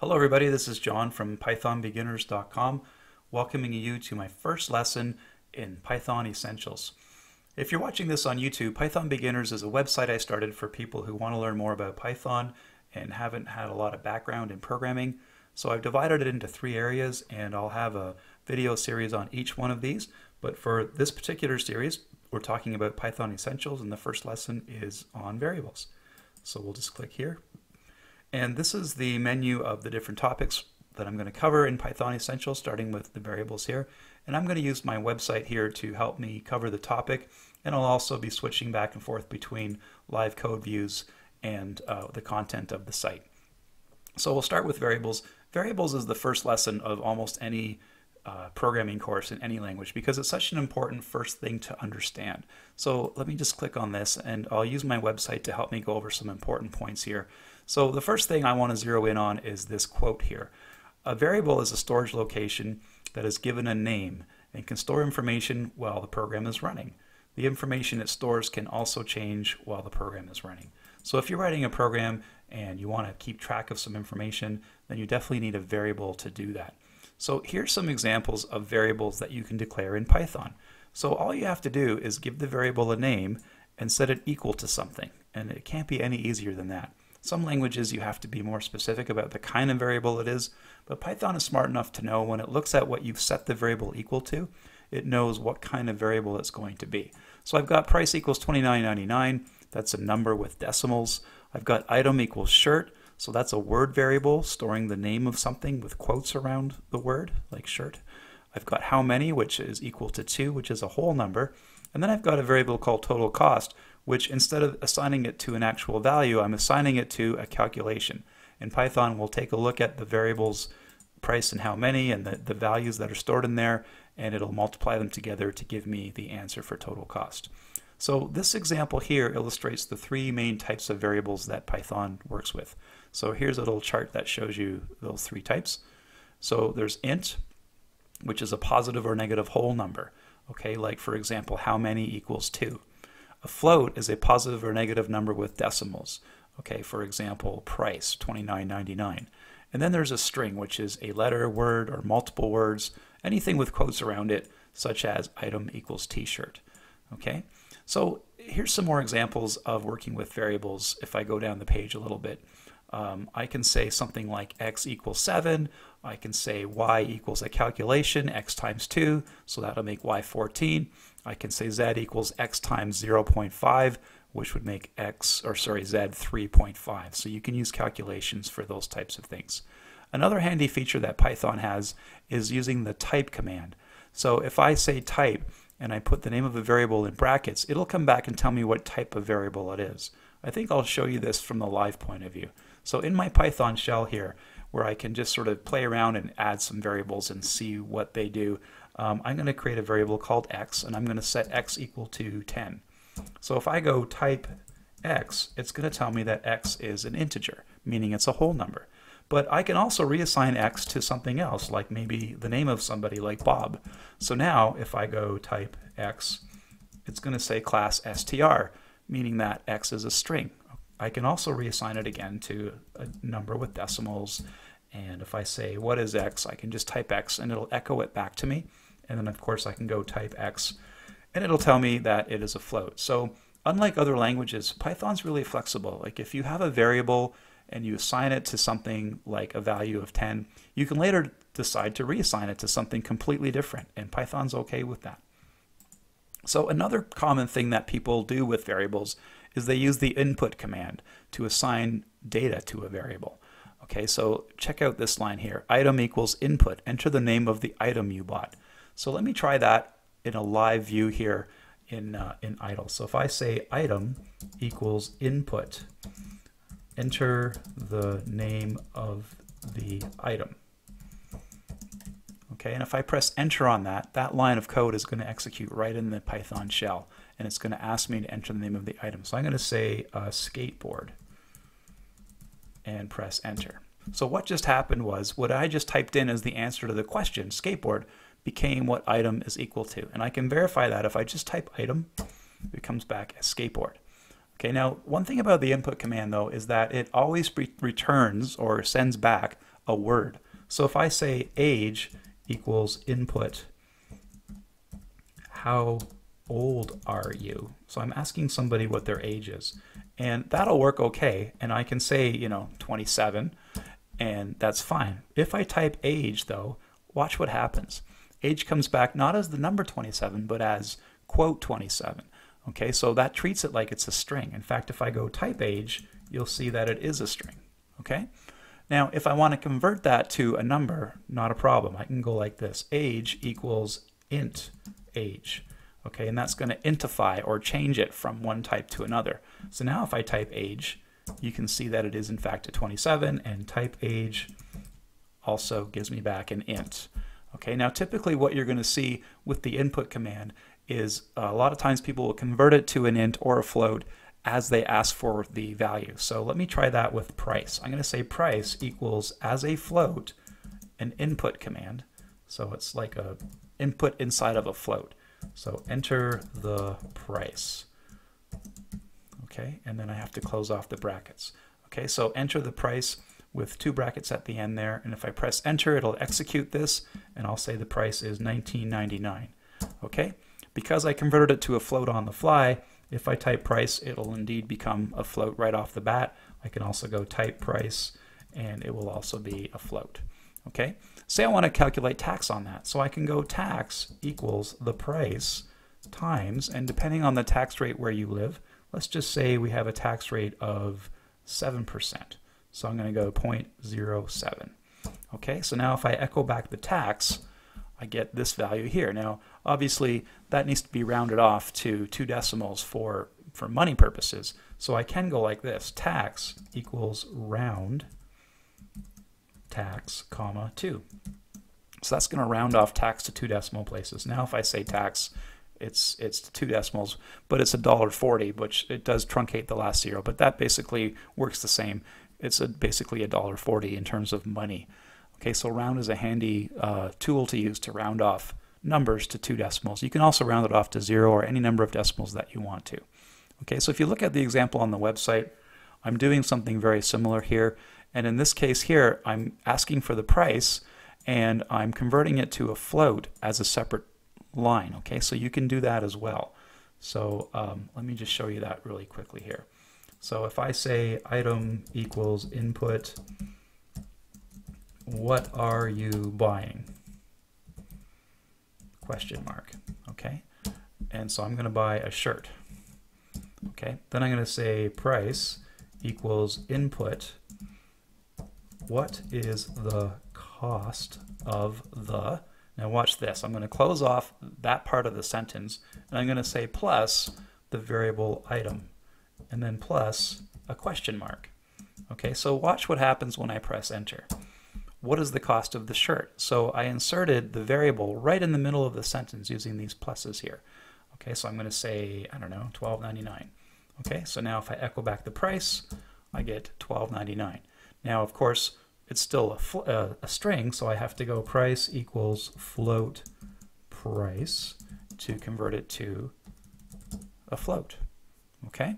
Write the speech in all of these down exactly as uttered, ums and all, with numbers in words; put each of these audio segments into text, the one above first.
Hello everybody, this is John from Python Beginners dot com, welcoming you to my first lesson in Python Essentials. If you're watching this on YouTube, Python Beginners is a website I started for people who want to learn more about Python and haven't had a lot of background in programming. So I've divided it into three areas and I'll have a video series on each one of these. But for this particular series, we're talking about Python Essentials and the first lesson is on variables. So we'll just click here. And this is the menu of the different topics that I'm going to cover in Python Essentials, starting with the variables here. And I'm going to use my website here to help me cover the topic. And I'll also be switching back and forth between live code views and uh, the content of the site. So we'll start with variables. Variables is the first lesson of almost any uh, programming course in any language because it's such an important first thing to understand. So let me just click on this and I'll use my website to help me go over some important points here. So the first thing I want to zero in on is this quote here. A variable is a storage location that is given a name and can store information while the program is running. The information it stores can also change while the program is running. So if you're writing a program and you want to keep track of some information, then you definitely need a variable to do that. So here's some examples of variables that you can declare in Python. So all you have to do is give the variable a name and set it equal to something, and it can't be any easier than that. Some languages you have to be more specific about the kind of variable it is, but Python is smart enough to know when it looks at what you've set the variable equal to, it knows what kind of variable it's going to be. So I've got price equals twenty-nine ninety-nine, that's a number with decimals. I've got item equals shirt, so that's a word variable storing the name of something with quotes around the word, like shirt. I've got how many, which is equal to two, which is a whole number. And then I've got a variable called total cost, which instead of assigning it to an actual value, I'm assigning it to a calculation. In Python, we'll take a look at the variables price and how many and the, the values that are stored in there, and it'll multiply them together to give me the answer for total cost. So this example here illustrates the three main types of variables that Python works with. So here's a little chart that shows you those three types. So there's int, which is a positive or negative whole number. Okay, like for example, how many equals two. A float is a positive or negative number with decimals. Okay, for example, price, twenty-nine ninety-nine. And then there's a string, which is a letter, word, or multiple words, anything with quotes around it, such as item equals t-shirt. Okay, so here's some more examples of working with variables. If I go down the page a little bit, um, I can say something like x equals seven. I can say y equals a calculation, x times two, so that'll make y fourteen. I can say z equals x times zero point five, which would make x, or sorry, z three point five. So you can use calculations for those types of things. Another handy feature that Python has is using the type command. So if I say type and I put the name of a variable in brackets, it'll come back and tell me what type of variable it is. I think I'll show you this from the live point of view. So in my Python shell here, where I can just sort of play around and add some variables and see what they do. Um, I'm going to create a variable called x, and I'm going to set x equal to ten. So if I go type x, it's going to tell me that x is an integer, meaning it's a whole number. But I can also reassign x to something else, like maybe the name of somebody like Bob. So now if I go type x, it's going to say class str, meaning that x is a string. I can also reassign it again to a number with decimals. And if I say, what is x? I can just type x and it'll echo it back to me. And then of course I can go type x and it'll tell me that it is a float. So unlike other languages, Python's really flexible. Like if you have a variable and you assign it to something like a value of ten, you can later decide to reassign it to something completely different. And Python's okay with that. So another common thing that people do with variables is they use the input command to assign data to a variable. Okay, so check out this line here, item equals input, enter the name of the item you bought. So let me try that in a live view here in, uh, in Idle. So if I say item equals input, enter the name of the item. Okay, and if I press enter on that, that line of code is going to execute right in the Python shell. And it's going to ask me to enter the name of the item. So I'm going to say uh, skateboard and press enter. So what just happened was what I just typed in as the answer to the question, skateboard, became what item is equal to. And I can verify that if I just type item, it comes back as skateboard. Okay, now one thing about the input command though is that it always re returns or sends back a word. So if I say age equals input, how old are you? So I'm asking somebody what their age is, and that'll work okay. And I can say, you know, twenty-seven, and that's fine. If I type age though, watch what happens. Age comes back not as the number twenty-seven, but as quote twenty-seven. Okay, so that treats it like it's a string. In fact, if I go type age, you'll see that it is a string. Okay, now if I want to convert that to a number, not a problem. I can go like this, age equals int age. Okay, and that's going to intify or change it from one type to another. So now if I type age, you can see that it is in fact a twenty-seven, and type age also gives me back an int. Okay, now typically what you're going to see with the input command is a lot of times people will convert it to an int or a float as they ask for the value. So let me try that with price. I'm going to say price equals as a float an input command. So it's like a input inside of a float. So enter the price. Okay, and then I have to close off the brackets. Okay, so enter the price with two brackets at the end there, and if I press enter, it'll execute this, and I'll say the price is nineteen ninety-nine. Okay, because I converted it to a float on the fly, if I type price, it'll indeed become a float right off the bat. I can also go type price, and it will also be a float. Okay, say I want to calculate tax on that, so I can go tax equals the price times, and depending on the tax rate where you live, let's just say we have a tax rate of seven percent. So I'm going to go zero point zero seven. Okay, so now if I echo back the tax, I get this value here. Now, obviously, that needs to be rounded off to two decimals for, for money purposes. So I can go like this, tax equals round tax, comma, two. So that's going to round off tax to two decimal places. Now if I say tax, It's it's two decimals, but it's a dollar forty, which it does truncate the last zero, but that basically works the same. It's a, basically a dollar forty in terms of money. Okay, so round is a handy uh, tool to use to round off numbers to two decimals. You can also round it off to zero or any number of decimals that you want to. Okay, so if you look at the example on the website, I'm doing something very similar here, and in this case here, I'm asking for the price, and I'm converting it to a float as a separate line. Okay, so you can do that as well. So um, let me just show you that really quickly here. So if I say item equals input, what are you buying? Question mark. Okay, and so I'm going to buy a shirt. Okay, then I'm going to say price equals input. What is the cost of the? Now watch this, I'm going to close off that part of the sentence, and I'm going to say plus the variable item, and then plus a question mark. Okay, so watch what happens when I press enter. What is the cost of the shirt? So I inserted the variable right in the middle of the sentence using these pluses here. Okay, so I'm going to say, I don't know, twelve ninety-nine. Okay, so now if I echo back the price, I get twelve ninety-nine. Now, of course, it's still a, uh, a string, so I have to go price equals float price to convert it to a float. Okay,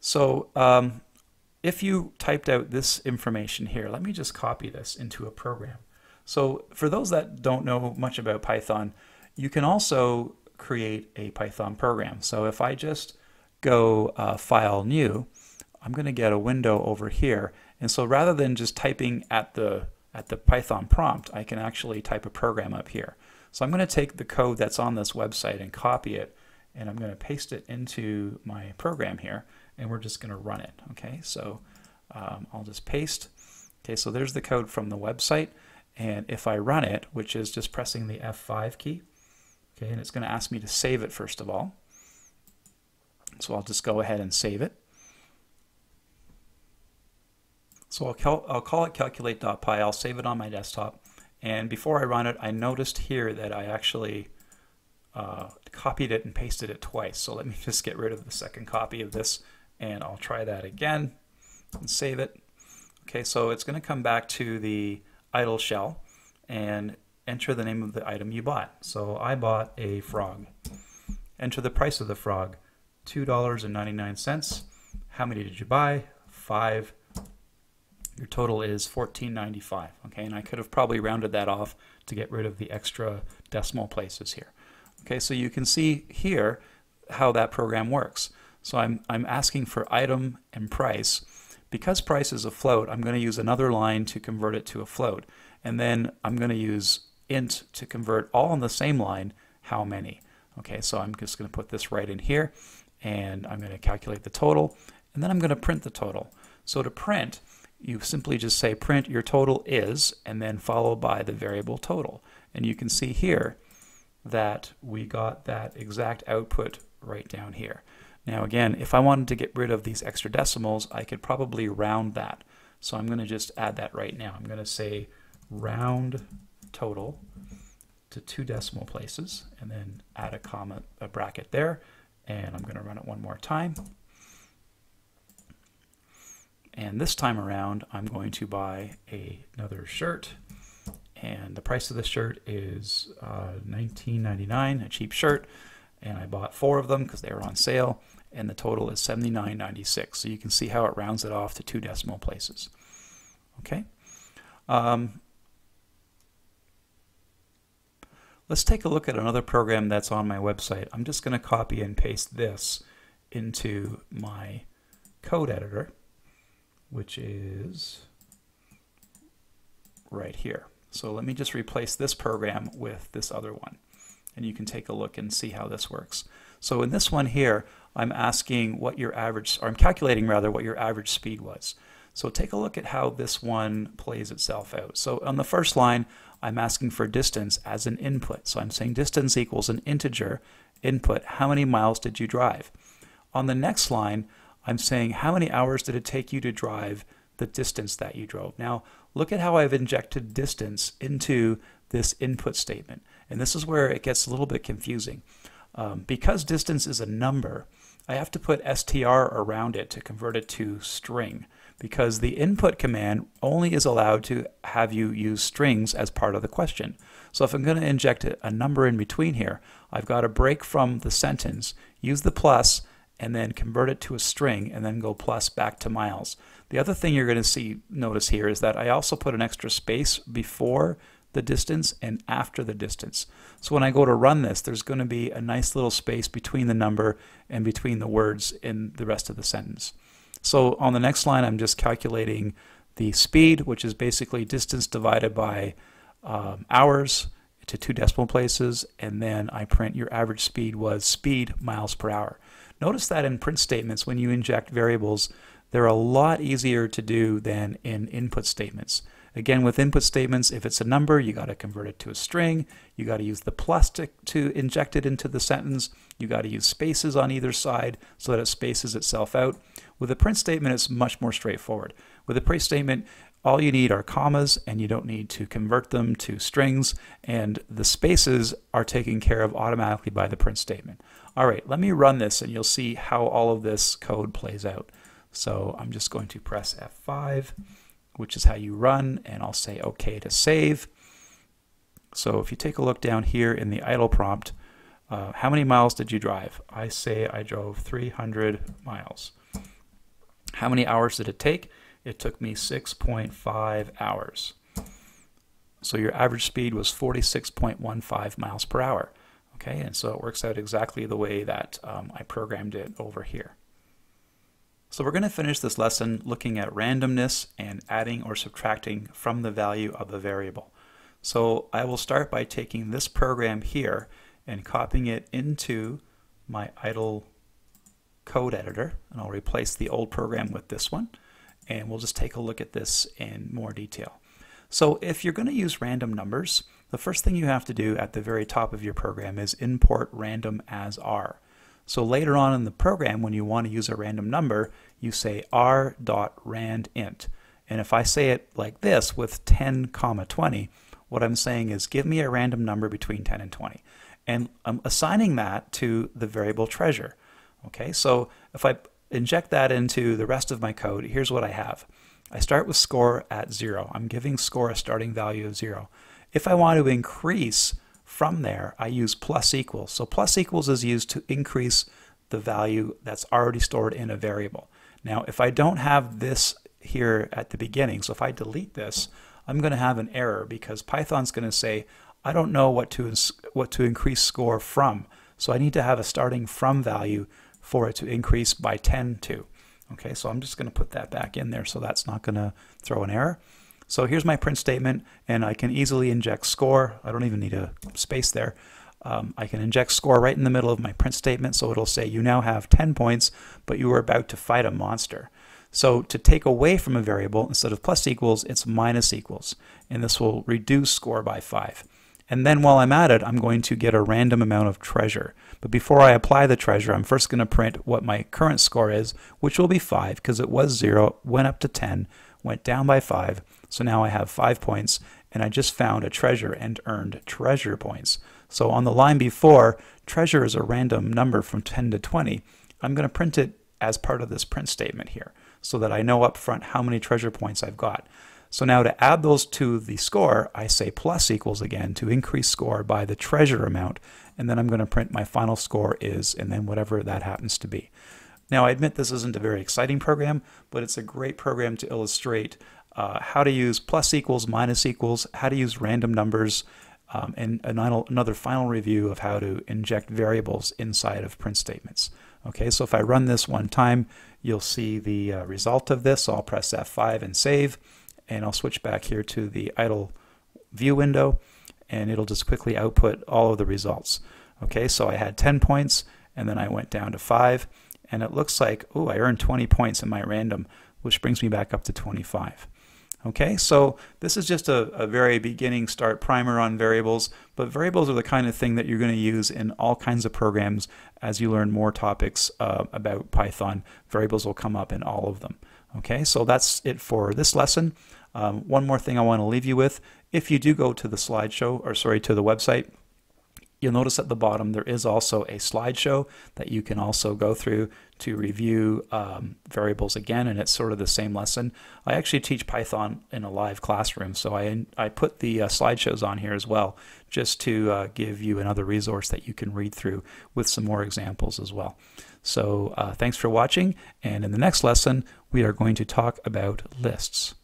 so um, if you typed out this information here, let me just copy this into a program. So for those that don't know much about Python, you can also create a Python program. So if I just go uh, file new, I'm going to get a window over here, and so rather than just typing at the at the Python prompt, I can actually type a program up here. So I'm going to take the code that's on this website and copy it, and I'm going to paste it into my program here, and we're just going to run it. Okay, so um, I'll just paste. Okay, so there's the code from the website, and if I run it, which is just pressing the F five key, okay, and it's going to ask me to save it first of all. So I'll just go ahead and save it. So I'll, cal I'll call it calculate.py, I'll save it on my desktop, and before I run it, I noticed here that I actually uh, copied it and pasted it twice. So let me just get rid of the second copy of this, and I'll try that again and save it. Okay, so it's going to come back to the idle shell and enter the name of the item you bought. So I bought a frog. Enter the price of the frog, two dollars and ninety-nine cents. How many did you buy? Five. your total is fourteen ninety-five. Okay, and I could have probably rounded that off to get rid of the extra decimal places here. Okay, so you can see here how that program works. So I'm, I'm asking for item and price. Because price is a float, I'm going to use another line to convert it to a float. And then I'm going to use int to convert all on the same line how many. Okay, so I'm just going to put this right in here, and I'm going to calculate the total, and then I'm going to print the total. So to print, you simply just say print your total is, and then followed by the variable total. And you can see here that we got that exact output right down here. Now again, if I wanted to get rid of these extra decimals, I could probably round that. So I'm going to just add that right now. I'm going to say round total to two decimal places, and then add a comma, a bracket there, and I'm going to run it one more time. And this time around, I'm going to buy a, another shirt, and the price of the shirt is uh, nineteen ninety-nine, a cheap shirt, and I bought four of them because they were on sale, and the total is seventy-nine ninety-six. So you can see how it rounds it off to two decimal places. Okay. Um, Let's take a look at another program that's on my website. I'm just going to copy and paste this into my code editor, which is right here. So let me just replace this program with this other one, and you can take a look and see how this works. So in this one here, I'm asking what your average, or I'm calculating rather what your average speed was. So take a look at how this one plays itself out. So on the first line, I'm asking for distance as an input. So I'm saying distance equals an integer input. How many miles did you drive? On the next line, I'm saying how many hours did it take you to drive the distance that you drove? Now, look at how I've injected distance into this input statement. And this is where it gets a little bit confusing. Um, because distance is a number, I have to put str around it to convert it to string, because the input command only is allowed to have you use strings as part of the question. So if I'm going to inject a number in between here, I've got to break from the sentence, use the plus, and then convert it to a string, and then go plus back to miles. The other thing you're going to see, notice here, is that I also put an extra space before the distance and after the distance. So when I go to run this, there's going to be a nice little space between the number and between the words in the rest of the sentence. So on the next line, I'm just calculating the speed, which is basically distance divided by um, hours to two decimal places, and then I print your average speed was speed miles per hour. Notice that in print statements, when you inject variables, they're a lot easier to do than in input statements. Again, with input statements, if it's a number, you got to convert it to a string, you got to use the plus to, to inject it into the sentence, you got to use spaces on either side so that it spaces itself out. With a print statement, it's much more straightforward. With a print statement, all you need are commas, and you don't need to convert them to strings, and the spaces are taken care of automatically by the print statement. All right, let me run this, and you'll see how all of this code plays out. So I'm just going to press F five, which is how you run, and I'll say OK to save. So if you take a look down here in the idle prompt, uh, how many miles did you drive? I say I drove three hundred miles. How many hours did it take? It took me six point five hours. So your average speed was forty-six point one five miles per hour. Okay, and so it works out exactly the way that um, I programmed it over here. So we're going to finish this lesson looking at randomness and adding or subtracting from the value of a variable. So I will start by taking this program here and copying it into my idle code editor, and I'll replace the old program with this one, and we'll just take a look at this in more detail. So if you're going to use random numbers, the first thing you have to do at the very top of your program is import random as R. So later on in the program, when you want to use a random number, you say r.randint. And if I say it like this with ten comma twenty, what I'm saying is give me a random number between ten and twenty. And I'm assigning that to the variable treasure. Okay, so if I inject that into the rest of my code, here's what I have. I start with score at zero. I'm giving score a starting value of zero. If I want to increase from there, I use plus equals. So plus equals is used to increase the value that's already stored in a variable. Now, if I don't have this here at the beginning. So if I delete this, I'm going to have an error because Python's going to say, I don't know what to, what to increase score from. So I need to have a starting from value for it to increase by ten to. Okay, so I'm just going to put that back in there so that's not going to throw an error. So here's my print statement, and I can easily inject score. I don't even need a space there. Um, I can inject score right in the middle of my print statement, so it'll say you now have ten points, but you were about to fight a monster. So to take away from a variable, instead of plus equals, it's minus equals, and this will reduce score by five. And then while I'm at it, I'm going to get a random amount of treasure. But before I apply the treasure, I'm first going to print what my current score is, which will be five, because it was zero, went up to ten, went down by five, so now I have five points, and I just found a treasure and earned treasure points. So on the line before, treasure is a random number from ten to twenty. I'm going to print it as part of this print statement here, so that I know up front how many treasure points I've got. So now to add those to the score, I say plus equals again to increase score by the treasure amount, and then I'm going to print my final score is, and then whatever that happens to be. Now I admit this isn't a very exciting program, but it's a great program to illustrate uh, how to use plus equals, minus equals, how to use random numbers, um, and another final review of how to inject variables inside of print statements. Okay, so if I run this one time, you'll see the uh, result of this. So I'll press F five and save, and I'll switch back here to the idle view window, and it'll just quickly output all of the results. Okay, so I had ten points, and then I went down to five, and it looks like, oh, I earned twenty points in my random, which brings me back up to twenty-five. Okay, so this is just a, a very beginning start primer on variables, but variables are the kind of thing that you're going to use in all kinds of programs. As you learn more topics uh, about Python, variables will come up in all of them. Okay, so that's it for this lesson. Um, one more thing I want to leave you with. If you do go to the slideshow, or sorry, to the website, you'll notice at the bottom there is also a slideshow that you can also go through to review um, variables again, and it's sort of the same lesson. I actually teach Python in a live classroom, so I, I put the uh, slideshows on here as well, just to uh, give you another resource that you can read through with some more examples as well. So uh, thanks for watching, and in the next lesson we are going to talk about lists.